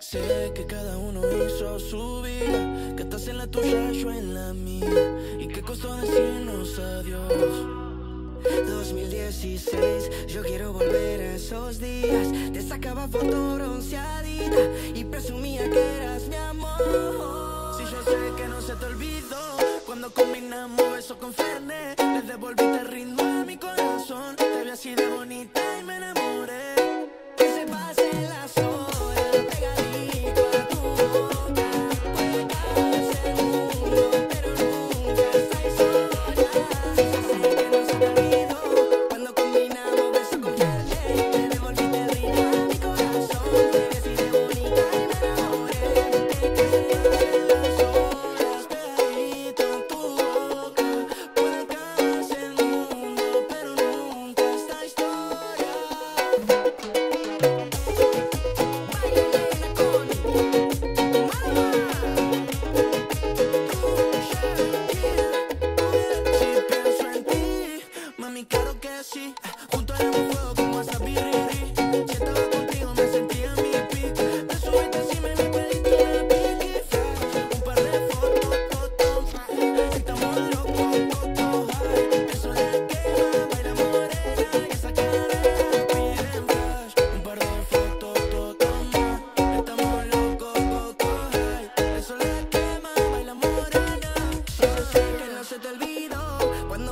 Sé que cada uno hizo su vida, que estás en la tuya, yo en la mía, y que costó decirnos adiós. 2016, yo quiero volver a esos días. Te sacaba foto bronceadita y presumía que eras mi amor. Si yo sé que no se te olvidó cuando combinamos besos con fernet, le devolviste el ritmo a mi corazón. Te vi así de bonita y me enamoré. Que se pasen las horas.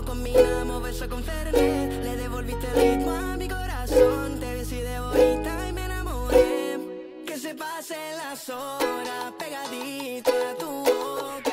Combinamos besos con fernet, le devolviste el ritmo a mi corazón. Te vi así de bonita y me enamoré. Que se pasen las horas pegadito a tu boca.